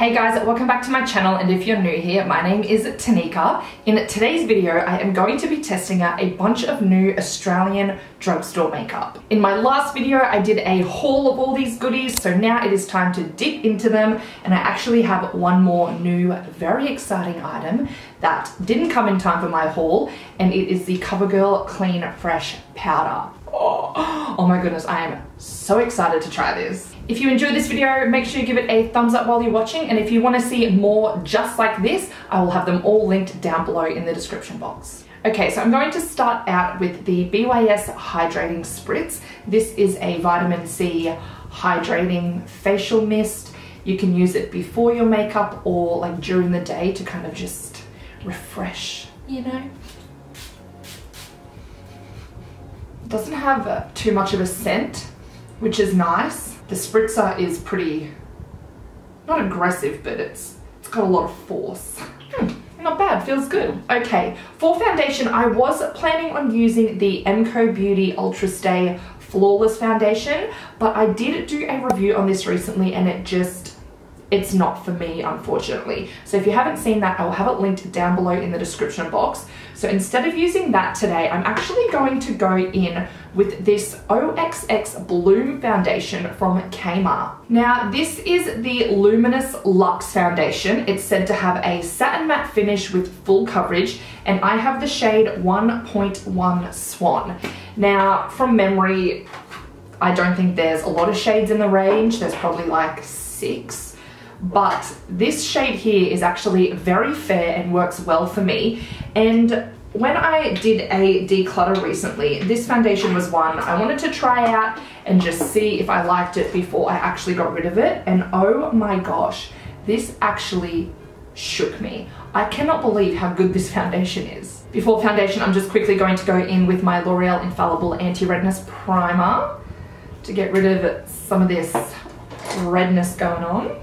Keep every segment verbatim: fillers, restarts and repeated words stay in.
Hey guys, welcome back to my channel, and if you're new here, my name is Tanika. In today's video, I am going to be testing out a bunch of new Australian drugstore makeup. In my last video, I did a haul of all these goodies, so now it is time to dip into them, and I actually have one more new, very exciting item that didn't come in time for my haul, and it is the CoverGirl Clean Fresh Powder. Oh, oh my goodness, I am so excited to try this. If you enjoyed this video, make sure you give it a thumbs up while you're watching, and if you want to see more just like this, I will have them all linked down below in the description box. Okay, so I'm going to start out with the B Y S Hydrating Spritz. This is a vitamin C hydrating facial mist. You can use it before your makeup or like during the day to kind of just refresh, you know? Doesn't have too much of a scent, which is nice. The spritzer is pretty, not aggressive, but it's it's got a lot of force. Hmm, not bad, feels good. Okay, for foundation, I was planning on using the MCoBeauty Ultra Stay Flawless Foundation, but I did do a review on this recently and it just, it's not for me, unfortunately. So if you haven't seen that, I will have it linked down below in the description box. So instead of using that today, I'm actually going to go in with this O X X Bloom Foundation from Kmart. Now, this is the Luminous Luxe Foundation. It's said to have a satin matte finish with full coverage, and I have the shade one point one Swan. Now, from memory, I don't think there's a lot of shades in the range. There's probably like six. But this shade here is actually very fair and works well for me. And when I did a declutter recently, this foundation was one I wanted to try out and just see if I liked it before I actually got rid of it. And oh my gosh, this actually shook me. I cannot believe how good this foundation is. Before foundation, I'm just quickly going to go in with my L'Oreal Infallible Anti-Redness Primer to get rid of some of this redness going on.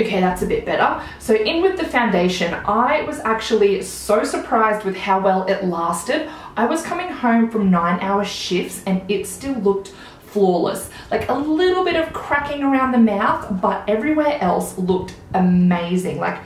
Okay, that's a bit better. So in with the foundation, I was actually so surprised with how well it lasted. I was coming home from nine hour shifts and it still looked flawless. Like a little bit of cracking around the mouth, but everywhere else looked amazing. Like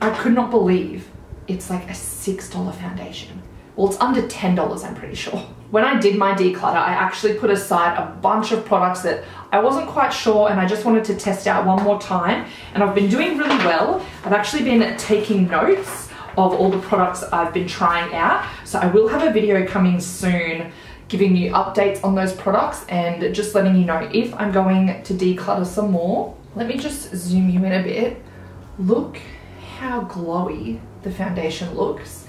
I could not believe it's like a six dollar foundation. Well, it's under ten dollars, I'm pretty sure. When I did my declutter, I actually put aside a bunch of products that I wasn't quite sure and I just wanted to test out one more time. And I've been doing really well. I've actually been taking notes of all the products I've been trying out. So I will have a video coming soon giving you updates on those products and just letting you know if I'm going to declutter some more. Let me just zoom you in a bit. Look how glowy the foundation looks.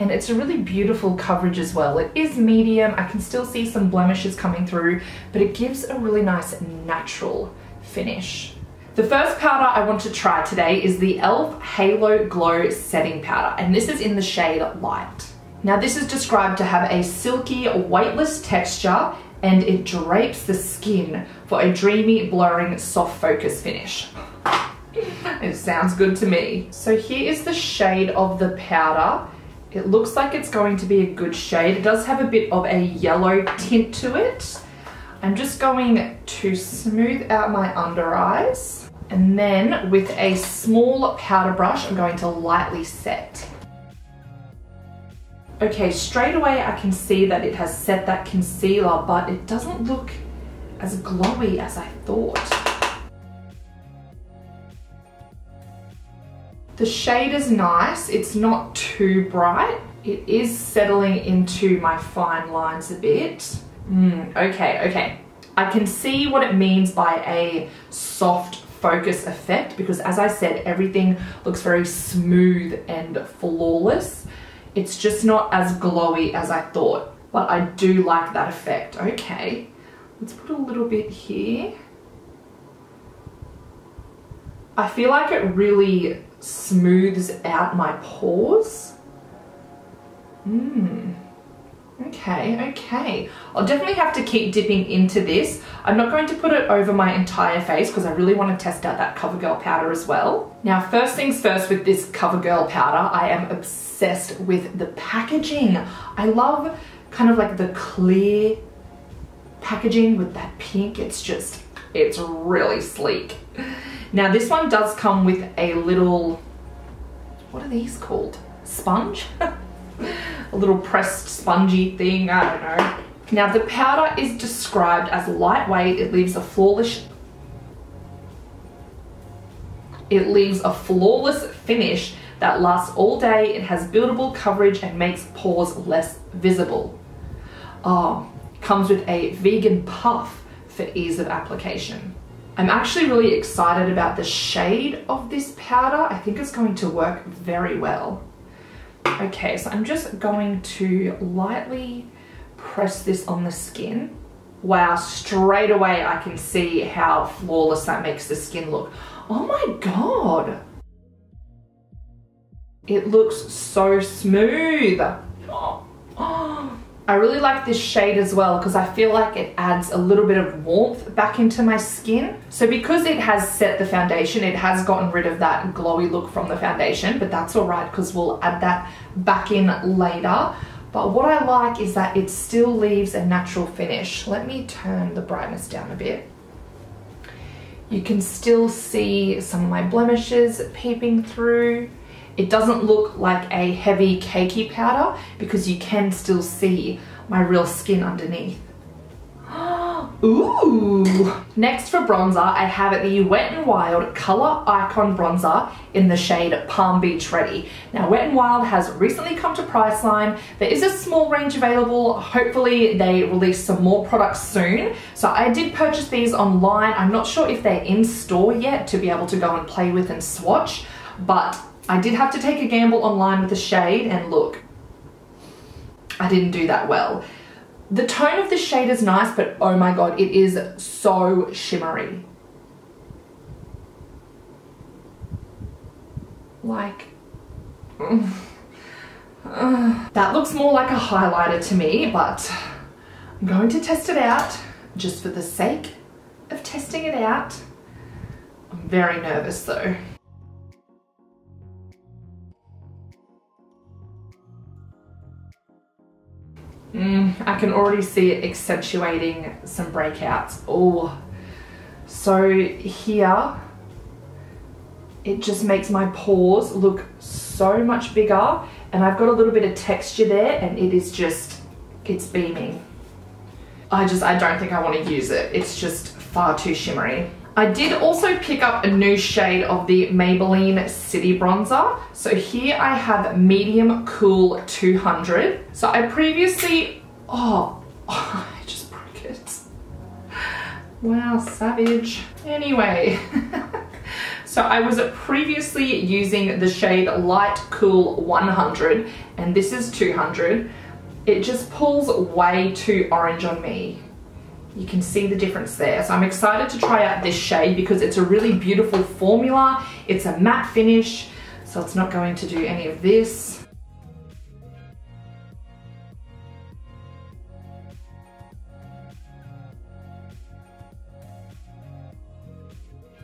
And it's a really beautiful coverage as well. It is medium, I can still see some blemishes coming through, but it gives a really nice natural finish. The first powder I want to try today is the E L F Halo Glow Setting Powder, and this is in the shade Light. Now this is described to have a silky, weightless texture, and it drapes the skin for a dreamy, blurring, soft focus finish. It sounds good to me. So here is the shade of the powder. It looks like it's going to be a good shade. It does have a bit of a yellow tint to it. I'm just going to smooth out my under eyes. And then with a small powder brush, I'm going to lightly set. Okay, straight away I can see that it has set that concealer, but it doesn't look as glowy as I thought. The shade is nice, it's not too bright. It is settling into my fine lines a bit. Mm, okay, okay. I can see what it means by a soft focus effect because as I said, everything looks very smooth and flawless. It's just not as glowy as I thought, but I do like that effect. Okay, let's put a little bit here. I feel like it really smooths out my pores. Mmm. Okay, okay. I'll definitely have to keep dipping into this. I'm not going to put it over my entire face because I really want to test out that CoverGirl powder as well. Now, first things first with this CoverGirl powder, I am obsessed with the packaging. I love kind of like the clear packaging with that pink. It's just It's really sleek. Now this one does come with a little, what are these called? Sponge? A little pressed spongy thing, I don't know. Now the powder is described as lightweight. It leaves a flawless It leaves a flawless finish that lasts all day. It has buildable coverage and makes pores less visible. Oh, comes with a vegan puff for ease of application. I'm actually really excited about the shade of this powder. I think it's going to work very well. Okay, so I'm just going to lightly press this on the skin. Wow, straight away I can see how flawless that makes the skin look. Oh my God. It looks so smooth. Oh, oh. I really like this shade as well because I feel like it adds a little bit of warmth back into my skin. So because it has set the foundation, it has gotten rid of that glowy look from the foundation, but that's all right because we'll add that back in later. But what I like is that it still leaves a natural finish. Let me turn the brightness down a bit. You can still see some of my blemishes peeping through. It doesn't look like a heavy cakey powder because you can still see my real skin underneath. Ooh! Next for bronzer, I have the Wet n Wild Color Icon Bronzer in the shade Palm Beach Ready. Now Wet n Wild has recently come to Priceline. There is a small range available. Hopefully they release some more products soon. So I did purchase these online. I'm not sure if they're in store yet to be able to go and play with and swatch, but I did have to take a gamble online with the shade, and look, I didn't do that well. The tone of the shade is nice, but oh my God, it is so shimmery. Like, uh, that looks more like a highlighter to me, but I'm going to test it out just for the sake of testing it out. I'm very nervous though. Mm, I can already see it accentuating some breakouts. Oh, so here, it just makes my pores look so much bigger, and I've got a little bit of texture there, and it is just, it's beaming. I just, I don't think I want to use it. It's just far too shimmery. I did also pick up a new shade of the Maybelline City Bronzer. So here I have Medium Cool two hundred. So I previously, oh, oh I just broke it. Wow, savage. Anyway, so I was previously using the shade Light Cool one hundred, and this is two hundred. It just pulls way too orange on me. You can see the difference there. So I'm excited to try out this shade because it's a really beautiful formula. It's a matte finish, so it's not going to do any of this.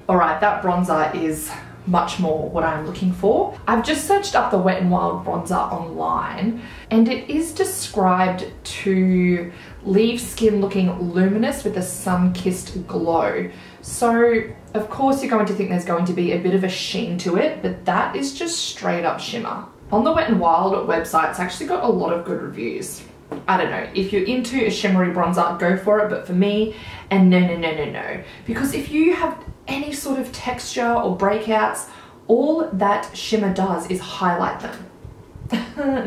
All right, that bronzer is much more what I'm looking for. I've just searched up the Wet n Wild bronzer online, and it is described to leave skin looking luminous with a sun-kissed glow. So of course you're going to think there's going to be a bit of a sheen to it, but that is just straight up shimmer. On the Wet n Wild website, it's actually got a lot of good reviews. I don't know, if you're into a shimmery bronzer, go for it, but for me, and no, no, no, no, no. Because if you have any sort of texture or breakouts, all that shimmer does is highlight them.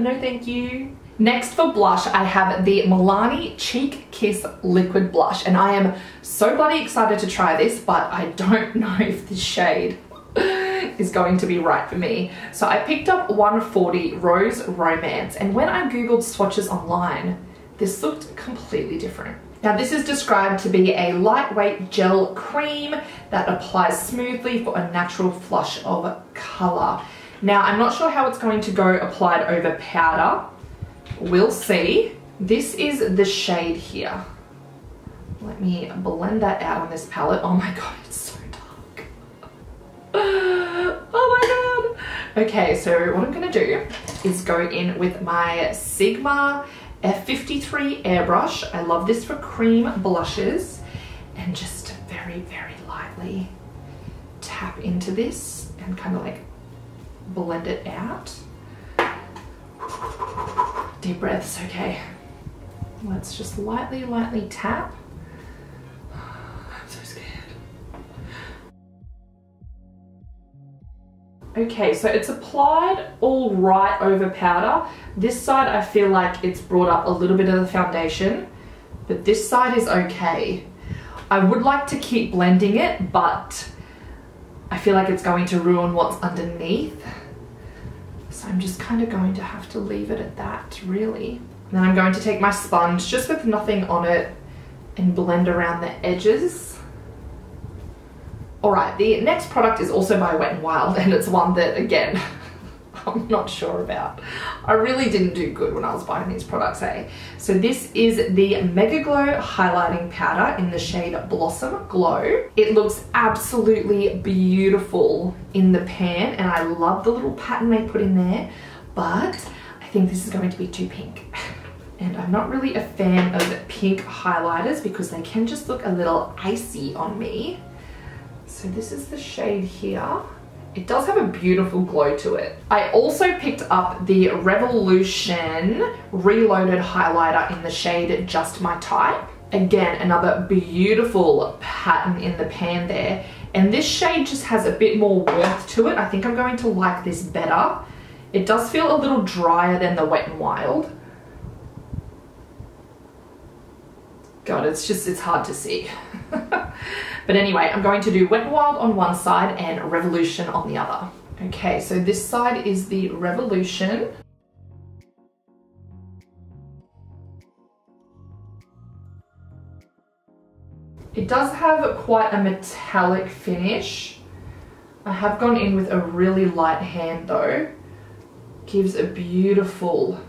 No thank you. Next for blush, I have the Milani Cheek Kiss Liquid Blush, and I am so bloody excited to try this, but I don't know if this shade is going to be right for me. So I picked up one forty Rose Romance, and when I googled swatches online, this looked completely different. Now this is described to be a lightweight gel cream that applies smoothly for a natural flush of color. Now I'm not sure how it's going to go applied over powder. We'll see. This is the shade here. Let me blend that out on this palette. Oh my God, it's so dark. Oh my God. Okay, so what I'm gonna do is go in with my Sigma F fifty-three airbrush. I love this for cream blushes, and just very very, very lightly tap into this and kind of like blend it out. Deep breaths, okay. Let's just lightly, lightly tap. I'm so scared. Okay, so it's applied all right over powder. This side I feel like it's brought up a little bit of the foundation, but this side is okay. I would like to keep blending it, but I feel like it's going to ruin what's underneath. So I'm just kind of going to have to leave it at that, really. And then I'm going to take my sponge, just with nothing on it, and blend around the edges. Alright, the next product is also by Wet n Wild, and it's one that, again, I'm not sure about. I really didn't do good when I was buying these products, eh? So this is the Mega Glow Highlighting Powder in the shade Blossom Glow. It looks absolutely beautiful in the pan, and I love the little pattern they put in there, but I think this is going to be too pink. And I'm not really a fan of pink highlighters because they can just look a little icy on me. So this is the shade here. It does have a beautiful glow to it. I also picked up the Revolution Reloaded Highlighter in the shade Just My Type. Again, another beautiful pattern in the pan there. And this shade just has a bit more warmth to it. I think I'm going to like this better. It does feel a little drier than the Wet n Wild. God, it's just, it's hard to see. But anyway, I'm going to do Wet n Wild on one side and Revolution on the other. Okay, so this side is the Revolution. It does have quite a metallic finish. I have gone in with a really light hand though. Gives a beautiful,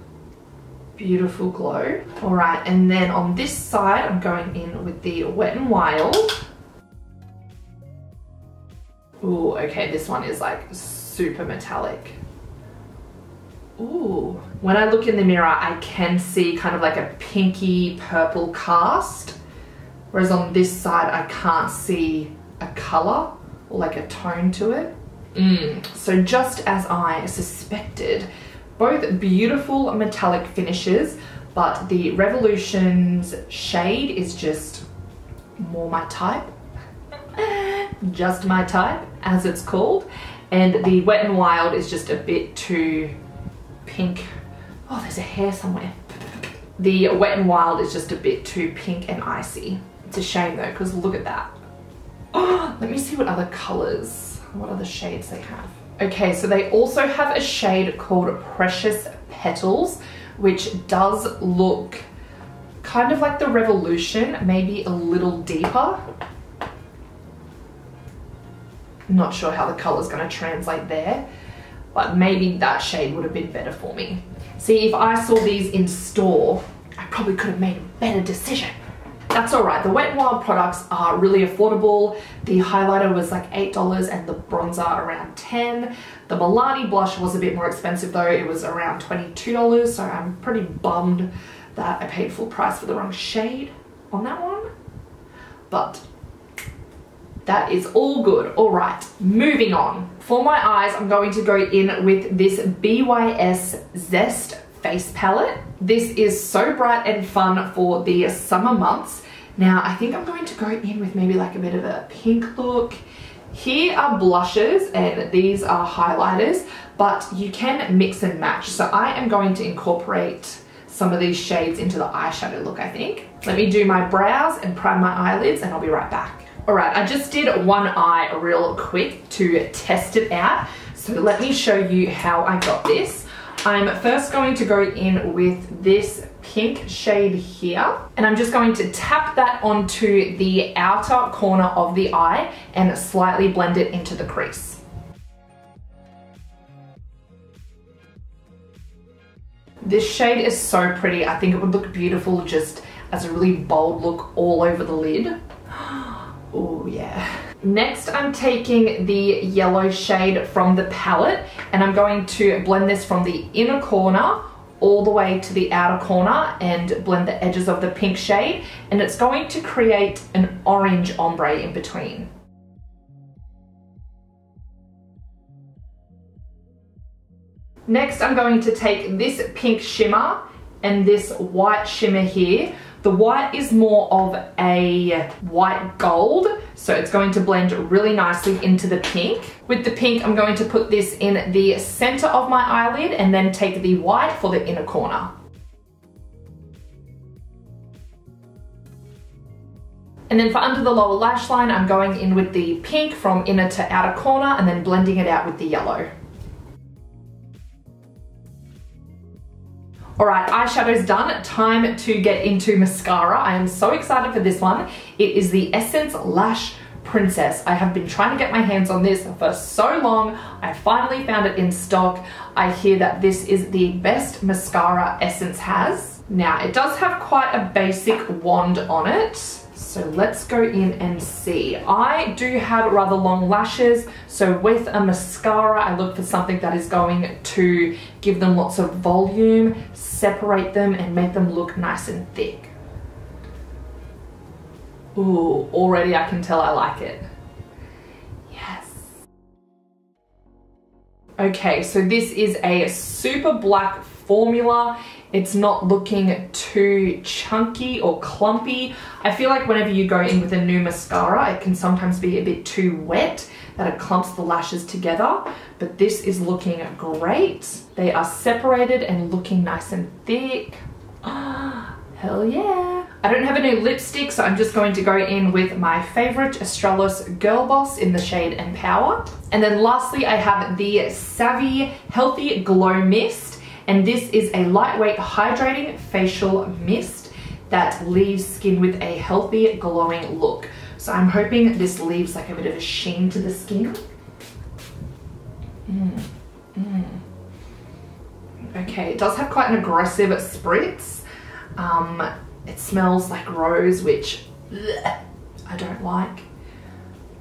beautiful glow. All right, and then on this side, I'm going in with the Wet n Wild. Ooh, okay, this one is like super metallic. Ooh. When I look in the mirror, I can see kind of like a pinky purple cast, whereas on this side, I can't see a color or like a tone to it. Mm. So just as I suspected, both beautiful metallic finishes, but the Revolution's shade is just more my type. Just my type, as it's called. And the Wet n Wild is just a bit too pink. Oh, there's a hair somewhere. The Wet n Wild is just a bit too pink and icy. It's a shame though, because look at that. Oh, let me see what other colors, what other shades they have. Okay, so they also have a shade called Precious Petals, which does look kind of like the Revolution, maybe a little deeper. Not sure how the color's gonna translate there, but maybe that shade would have been better for me. See, if I saw these in store, I probably could have made a better decision. That's all right, the Wet n Wild products are really affordable. The highlighter was like eight dollars and the bronzer around ten dollars. The Milani blush was a bit more expensive though. It was around twenty-two dollars, so I'm pretty bummed that I paid full price for the wrong shade on that one. But that is all good. All right, moving on. For my eyes, I'm going to go in with this B Y S Zest Face Palette. This is so bright and fun for the summer months. Now, I think I'm going to go in with maybe like a bit of a pink look. Here are blushes and these are highlighters, but you can mix and match. So I am going to incorporate some of these shades into the eyeshadow look, I think. Let me do my brows and prime my eyelids and I'll be right back. All right, I just did one eye real quick to test it out. So let me show you how I got this. I'm first going to go in with this pink shade here, and I'm just going to tap that onto the outer corner of the eye and slightly blend it into the crease. This shade is so pretty. I think it would look beautiful just as a really bold look all over the lid. Oh yeah. Next, I'm taking the yellow shade from the palette and I'm going to blend this from the inner corner all the way to the outer corner and blend the edges of the pink shade, and it's going to create an orange ombre in between. Next, I'm going to take this pink shimmer and this white shimmer here. The white is more of a white gold, so it's going to blend really nicely into the pink. With the pink, I'm going to put this in the center of my eyelid and then take the white for the inner corner. And then for under the lower lash line, I'm going in with the pink from inner to outer corner and then blending it out with the yellow. Alright, eyeshadow's done. Time to get into mascara. I am so excited for this one. It is the Essence Lash Princess. I have been trying to get my hands on this for so long. I finally found it in stock. I hear that this is the best mascara Essence has. Now, it does have quite a basic wand on it. So let's go in and see. I do have rather long lashes, so with a mascara, I look for something that is going to give them lots of volume, separate them, and make them look nice and thick. Ooh, already I can tell I like it. Yes. Okay, so this is a super black formula. It's not looking too chunky or clumpy. I feel like whenever you go in with a new mascara, it can sometimes be a bit too wet, that it clumps the lashes together, but this is looking great. They are separated and looking nice and thick. Ah, hell yeah. I don't have a new lipstick, so I'm just going to go in with my favorite Australis Girl Boss in the shade and Power. And then lastly, I have the Savvy Healthy Glow Mist. And this is a lightweight hydrating facial mist that leaves skin with a healthy glowing look. So I'm hoping this leaves like a bit of a sheen to the skin. Mm. Mm. Okay, it does have quite an aggressive spritz. Um, it smells like rose, which bleh, I don't like.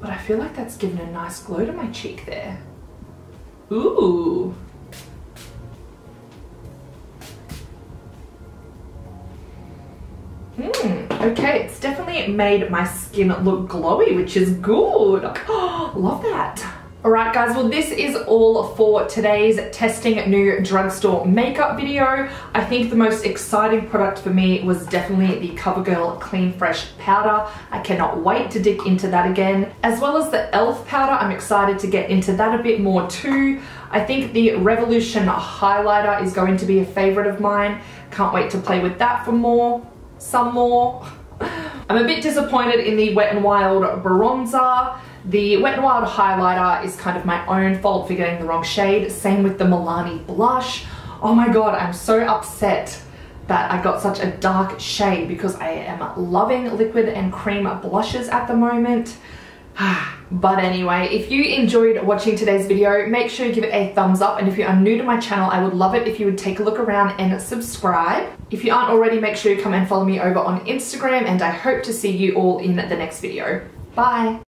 But I feel like that's given a nice glow to my cheek there. Ooh. Mm, okay, it's definitely made my skin look glowy, which is good. Oh, love that. Alright guys, well this is all for today's testing new drugstore makeup video. I think the most exciting product for me was definitely the CoverGirl Clean Fresh Powder. I cannot wait to dig into that again. As well as the E L F powder, I'm excited to get into that a bit more too. I think the Revolution highlighter is going to be a favourite of mine. Can't wait to play with that for more. Some more. I'm a bit disappointed in the Wet n Wild bronzer. The Wet n Wild highlighter is kind of my own fault for getting the wrong shade. Same with the Milani blush. Oh my god, I'm so upset that I got such a dark shade because I am loving liquid and cream blushes at the moment. But anyway, if you enjoyed watching today's video, make sure you give it a thumbs up, and if you are new to my channel, I would love it if you would take a look around and subscribe. If you aren't already, make sure you come and follow me over on Instagram, and I hope to see you all in the next video. Bye!